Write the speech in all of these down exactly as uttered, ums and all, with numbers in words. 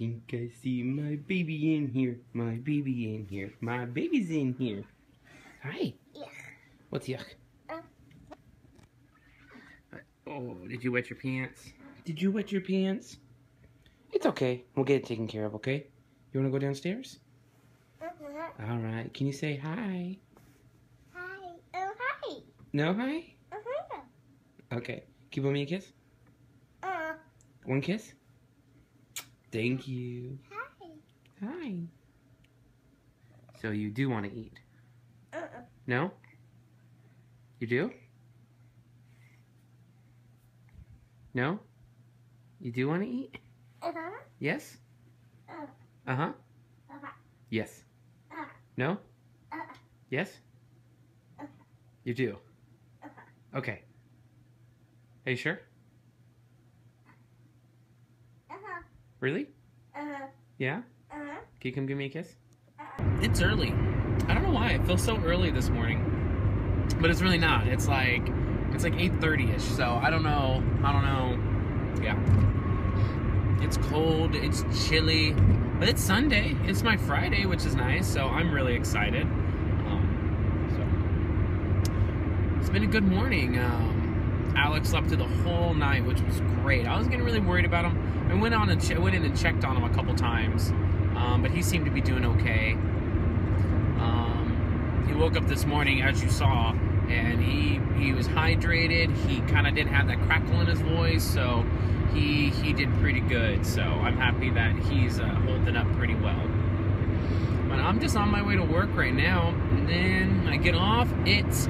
think I see my baby in here, my baby in here, my baby's in here. Hi. Yuck. What's yuck? Uh. Oh, did you wet your pants? Did you wet your pants? It's okay. We'll get it taken care of, okay? You want to go downstairs? Uh-huh. All right. Can you say hi? Hi. Oh, hi. No hi? Uh-huh. Okay. Can you blow me a kiss? Uh-huh. One kiss? Thank you. Hi. Hi. So you do want to eat? Uh-uh. No? You do? No? You do want to eat? Uh-huh. Yes? Uh-huh. Uh-huh. Uh-huh. Yes. Uh-huh. No? Uh-huh. Yes? Uh-huh. You do? Uh-huh. Okay. Are you sure? Uh-huh. Really? Uh-huh. Yeah? Uh-huh. Can you come give me a kiss? Uh-huh. It's early. I don't know why it feels so early this morning, but it's really not. It's like it's like eight thirty-ish, so I don't know. I don't know. Yeah. It's cold. It's chilly. But it's Sunday. It's my Friday, which is nice. So I'm really excited. Um, so it's been a good morning. Um, Alex slept through the whole night, which was great. I was getting really worried about him. I went on and ch went in and checked on him a couple times, um, but he seemed to be doing okay. Um, he woke up this morning, as you saw, and he he was hydrated. He kind of didn't have that crackle in his voice, so he he did pretty good. So I'm happy that he's uh, holding up pretty well. But I'm just on my way to work right now, and then I get off. It's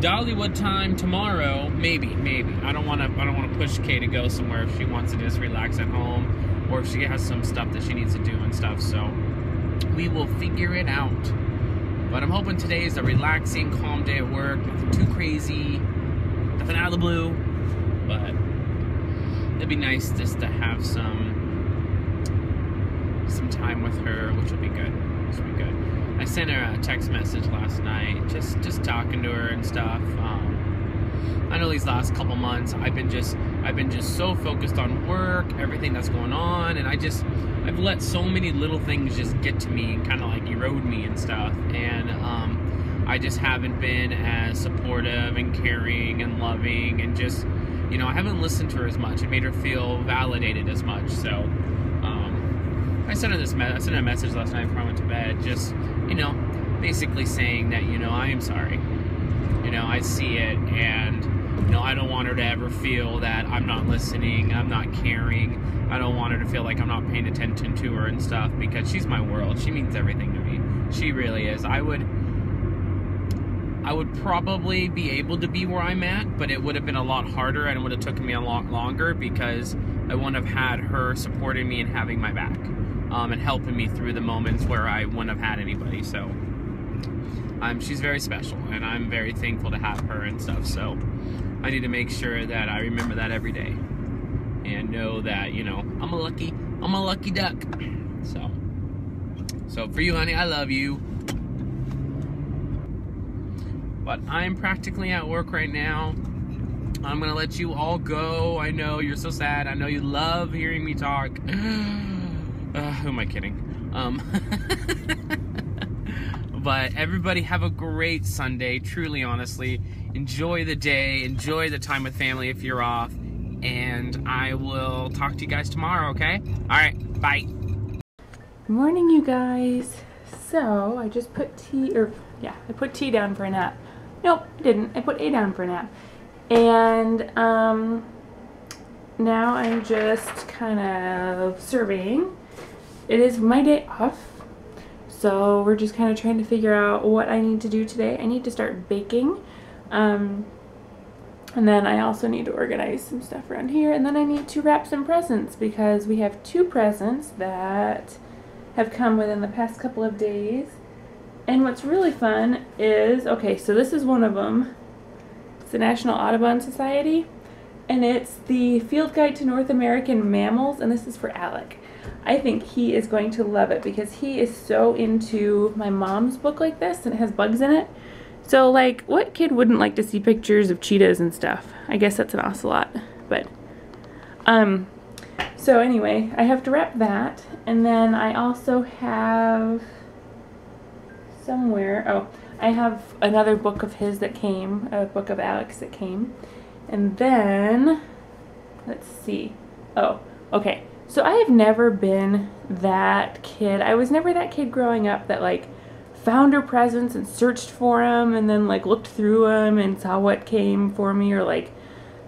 Dollywood time tomorrow. Maybe, maybe. I don't want to. I don't want to push Kay to go somewhere if she wants to just relax at home, or if she has some stuff that she needs to do and stuff. So we will figure it out. But I'm hoping today is a relaxing, calm day at work. Nothing too crazy. Nothing out of the blue. But it'd be nice just to have some some time with her, which will be good. Which will be good. I sent her a text message last night, just just talking to her and stuff. Um, I know these last couple months, I've been just I've been just so focused on work, everything that's going on, and I just. I've let so many little things just get to me and kind of like erode me and stuff, and um, I just haven't been as supportive and caring and loving, and just, you know, I haven't listened to her as much. It made her feel validated as much. So um, I sent her this me I sent her a message last night before I went to bed, just, you know, basically saying that, you know, I am sorry. You know, I see it, and you know, I don't want her to ever feel that I'm not listening, I'm not caring. I don't want her to feel like I'm not paying attention to her and stuff, because she's my world. She means everything to me. She really is. I would I would probably be able to be where I'm at, but it would have been a lot harder, and it would have taken me a lot longer, because I wouldn't have had her supporting me and having my back, um, and helping me through the moments where I wouldn't have had anybody. So um, she's very special, and I'm very thankful to have her and stuff. So I need to make sure that I remember that every day, and know that, you know, I'm a lucky, I'm a lucky duck. So, so for you, honey, I love you. But I'm practically at work right now. I'm gonna let you all go. I know you're so sad. I know you love hearing me talk. Uh, who am I kidding? Um, but everybody have a great Sunday, truly, honestly. Enjoy the day, enjoy the time with family if you're off. And I will talk to you guys tomorrow, okay? Alright, bye. Morning, you guys. So, I just put tea, or yeah, I put tea down for a nap. Nope, I didn't. I put A down for a nap. And um, now I'm just kind of surveying. It is my day off, so we're just kind of trying to figure out what I need to do today. I need to start baking. Um... And then I also need to organize some stuff around here. And then I need to wrap some presents, because we have two presents that have come within the past couple of days. And what's really fun is, okay, so this is one of them. It's the National Audubon Society. And it's the Field Guide to North American Mammals. And this is for Alec. I think he is going to love it, because he is so into my mom's book like this. And it has bugs in it. So, like, what kid wouldn't like to see pictures of cheetahs and stuff? I guess that's an ocelot, but, um, So anyway, I have to wrap that, and then I also have somewhere, oh, I have another book of his that came, a book of Alex that came, and then, let's see, oh, okay, so I have never been that kid. I was never that kid growing up that, like, found her presents and searched for them and then, like, looked through them and saw what came for me, or, like,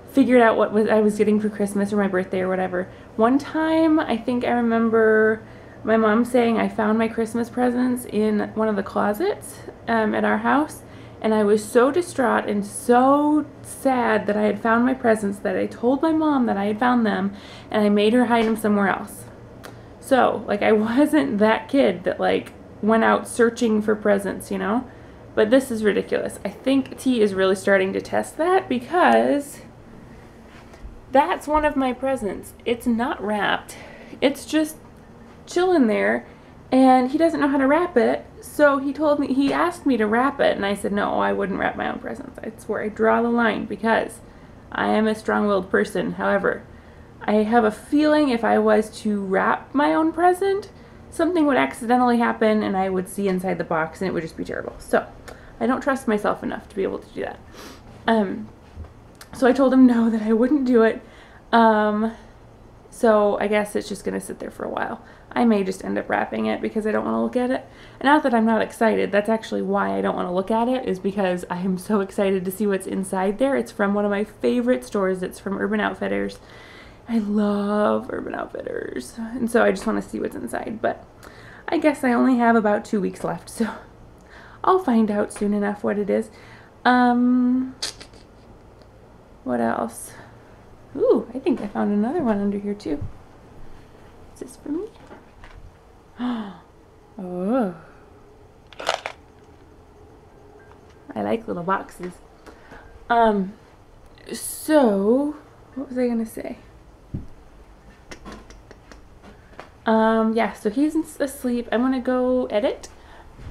figured out what was I was getting for Christmas or my birthday or whatever. One time, I think I remember my mom saying I found my Christmas presents in one of the closets um, at our house, and I was so distraught and so sad that I had found my presents that I told my mom that I had found them, and I made her hide them somewhere else. So, like, I wasn't that kid that, like, went out searching for presents, you know? But this is ridiculous. I think T is really starting to test that, because that's one of my presents. It's not wrapped. It's just chilling there, and he doesn't know how to wrap it, so he told me, he asked me to wrap it, and I said, no, I wouldn't wrap my own presents. That's where I draw the line, because I am a strong-willed person. However, I have a feeling if I was to wrap my own present, something would accidentally happen, and I would see inside the box, and it would just be terrible. So, I don't trust myself enough to be able to do that. Um... So I told him no, that I wouldn't do it, um, so I guess it's just going to sit there for a while. I may just end up wrapping it because I don't want to look at it. And not that I'm not excited, that's actually why I don't want to look at it, is because I am so excited to see what's inside there. It's from one of my favorite stores. It's from Urban Outfitters. I love Urban Outfitters, and so I just want to see what's inside, but I guess I only have about two weeks left, so I'll find out soon enough what it is. Um... What else? Ooh, I think I found another one under here too. Is this for me? Oh. I like little boxes. Um, so, what was I gonna say? Um, yeah, so he's asleep. I'm gonna go edit.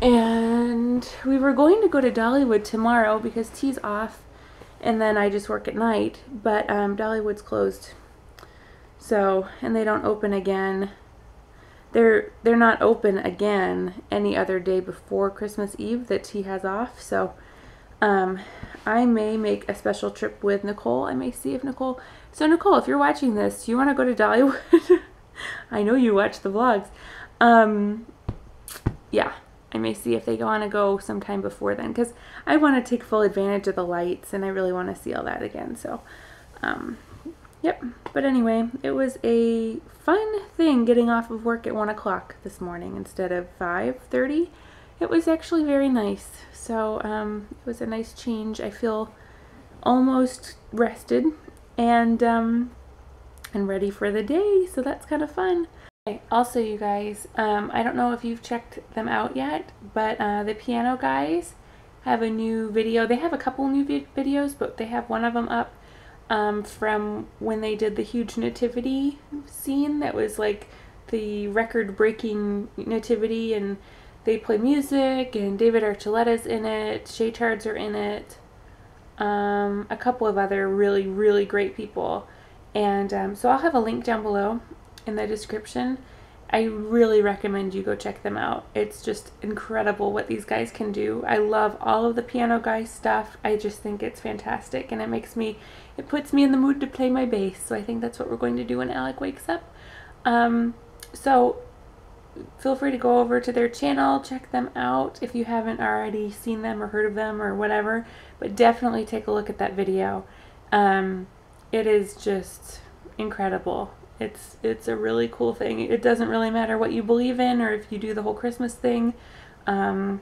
And we were going to go to Dollywood tomorrow because T's off. And then I just work at night, but um, Dollywood's closed, so, and they don't open again. They're they're not open again any other day before Christmas Eve that T has off. So, um, I may make a special trip with Nicole. I may see if Nicole. So Nicole, if you're watching this, you want to go to Dollywood? I know you watch the vlogs. Um, yeah. I may see if they want to go sometime before then, because I want to take full advantage of the lights, and I really want to see all that again. So, um, yep. But anyway, it was a fun thing getting off of work at one o'clock this morning instead of five thirty. It was actually very nice. So, um, it was a nice change. I feel almost rested and, um, and ready for the day, so that's kind of fun. Also, you guys, um, I don't know if you've checked them out yet, but uh, the Piano Guys have a new video. They have a couple new vi videos, but they have one of them up um, from when they did the huge nativity scene that was like the record-breaking nativity, and they play music, and David Archuleta's in it, Shaytards are in it, um, a couple of other really, really great people. And um, so I'll have a link down below in the description. I really recommend you go check them out. It's just incredible what these guys can do. I love all of the Piano Guys stuff. I just think it's fantastic, and it makes me, it puts me in the mood to play my bass, so I think that's what we're going to do when Alec wakes up. Um, so feel free to go over to their channel, check them out if you haven't already seen them or heard of them or whatever, but definitely take a look at that video. Um, it is just incredible. It's it's a really cool thing. It doesn't really matter what you believe in or if you do the whole Christmas thing. Um,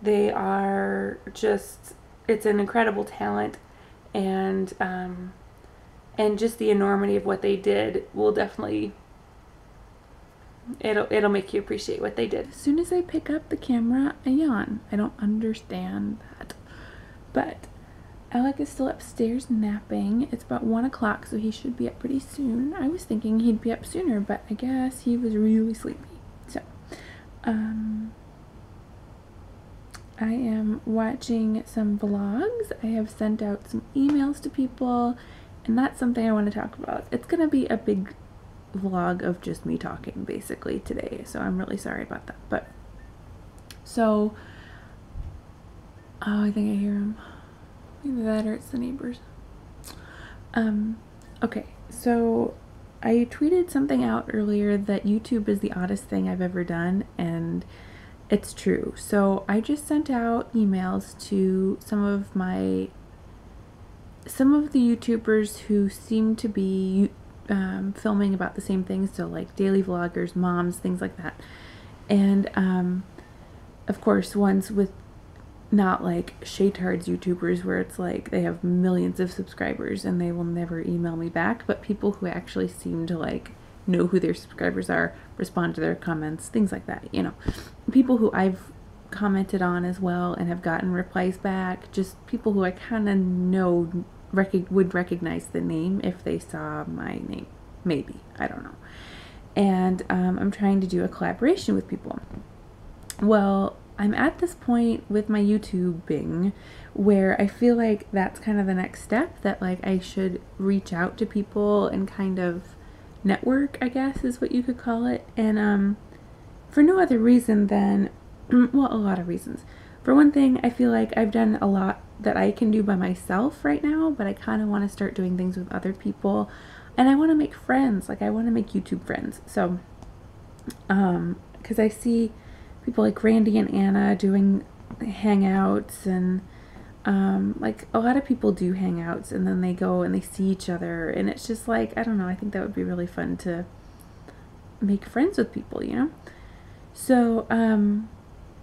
they are just, it's an incredible talent, and um, and just the enormity of what they did will definitely, it'll, it'll make you appreciate what they did. As soon as I pick up the camera, I yawn. I don't understand that. But Alec is still upstairs napping. It's about one o'clock, so he should be up pretty soon. I was thinking he'd be up sooner, but I guess he was really sleepy. So, um, I am watching some vlogs. I have sent out some emails to people, and that's something I want to talk about. It's going to be a big vlog of just me talking basically today, so I'm really sorry about that. But so, oh, I think I hear him. Either that or it's the neighbors. Um, okay, so I tweeted something out earlier that YouTube is the oddest thing I've ever done, and it's true. So I just sent out emails to some of my, some of the YouTubers who seem to be um, filming about the same things, so like daily vloggers, moms, things like that. And um, of course ones with not like Shaytards YouTubers where it's like they have millions of subscribers and they will never email me back, but people who actually seem to like know who their subscribers are, respond to their comments, things like that, you know. People who I've commented on as well and have gotten replies back, just people who I kind of know rec would recognize the name if they saw my name, maybe, I don't know. And um, I'm trying to do a collaboration with people. Well, I'm at this point with my YouTubing where I feel like that's kind of the next step, that like I should reach out to people and kind of network, I guess is what you could call it. And um for no other reason than, well, a lot of reasons. For one thing, I feel like I've done a lot that I can do by myself right now, but I kind of want to start doing things with other people, and I want to make friends. Like I want to make YouTube friends. So um because I see people like Randy and Anna doing hangouts, and um like a lot of people do hangouts and then they go and they see each other, and it's just like, I don't know, I think that would be really fun to make friends with people, you know. So um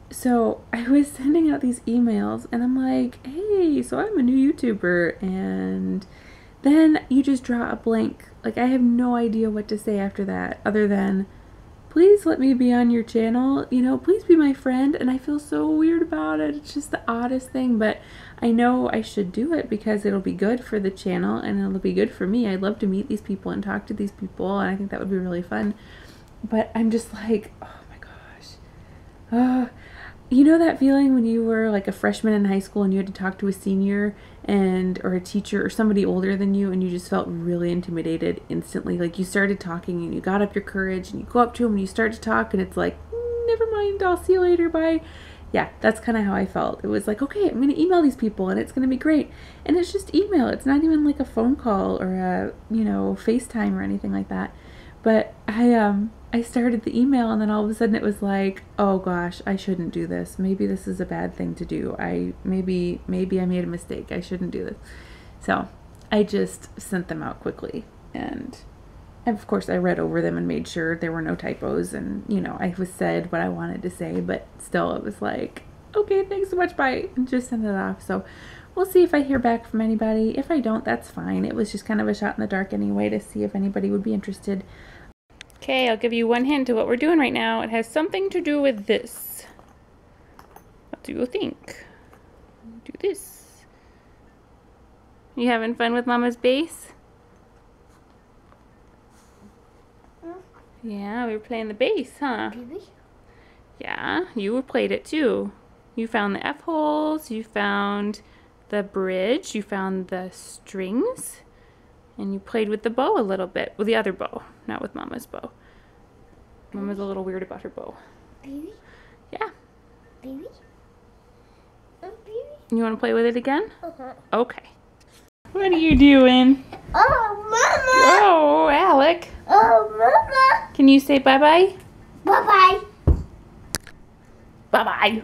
so I was sending out these emails and I'm like, hey, so I'm a new YouTuber, and then you just draw a blank. Like I have no idea what to say after that other than, please let me be on your channel, you know, please be my friend. And I feel so weird about it. It's just the oddest thing, but I know I should do it because it'll be good for the channel and it'll be good for me. I'd love to meet these people and talk to these people, and I think that would be really fun. But I'm just like, oh my gosh. Uh, you know that feeling when you were like a freshman in high school and you had to talk to a senior and or a teacher or somebody older than you, and you just felt really intimidated instantly? Like you started talking and you got up your courage and you go up to them and you start to talk, and it's like, never mind, I'll see you later, bye. Yeah, that's kind of how I felt. It was like, okay, I'm going to email these people and it's going to be great. And it's just email. It's not even like a phone call or a, you know, FaceTime or anything like that. But I um I started the email, and then all of a sudden it was like, oh gosh, I shouldn't do this. Maybe this is a bad thing to do. I maybe maybe I made a mistake. I shouldn't do this. So I just sent them out quickly, and of course I read over them and made sure there were no typos, and you know, I was said what I wanted to say, but still it was like, okay, thanks so much, bye, and just send it off. So we'll see if I hear back from anybody. If I don't, that's fine. It was just kind of a shot in the dark anyway to see if anybody would be interested. Okay, I'll give you one hint to what we're doing right now. It has something to do with this. What do you think? Do this. You having fun with Mama's bass? Mm. Yeah, we were playing the bass, huh? Really? Yeah, you played it too. You found the F holes, you found the bridge, you found the strings. And you played with the bow a little bit. With the other bow, not with Mama's bow. Mama's a little weird about her bow. Baby? Yeah. Baby? Oh, baby? You want to play with it again? Uh-huh. Okay. What are you doing? Oh, Mama! Oh, Alec! Oh, Mama! Can you say bye-bye? Bye-bye! Bye-bye!